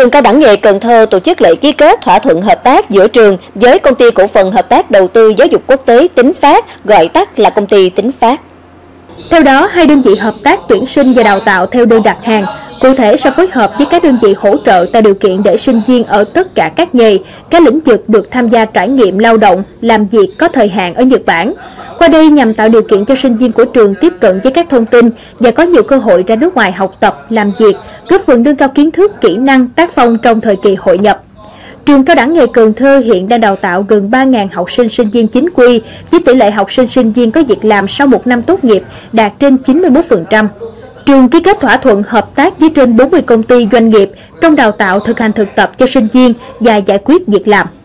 Trường Cao đẳng Nghề Cần Thơ tổ chức lễ ký kết thỏa thuận hợp tác giữa trường với Công ty Cổ phần Hợp tác Đầu tư Giáo dục Quốc tế Tín Phát, gọi tắt là công ty Tín Phát. Theo đó, hai đơn vị hợp tác tuyển sinh và đào tạo theo đơn đặt hàng. Cụ thể, sẽ phối hợp với các đơn vị hỗ trợ tạo điều kiện để sinh viên ở tất cả các nghề, các lĩnh vực được tham gia trải nghiệm lao động, làm việc có thời hạn ở Nhật Bản. Qua đây nhằm tạo điều kiện cho sinh viên của trường tiếp cận với các thông tin và có nhiều cơ hội ra nước ngoài học tập, làm việc, góp phần nâng cao kiến thức, kỹ năng, tác phong trong thời kỳ hội nhập. Trường Cao đẳng Nghề Cần Thơ hiện đang đào tạo gần 3.000 học sinh sinh viên chính quy, với tỷ lệ học sinh sinh viên có việc làm sau một năm tốt nghiệp đạt trên 91%. Trường ký kết thỏa thuận hợp tác với trên 40 công ty doanh nghiệp trong đào tạo thực hành thực tập cho sinh viên và giải quyết việc làm.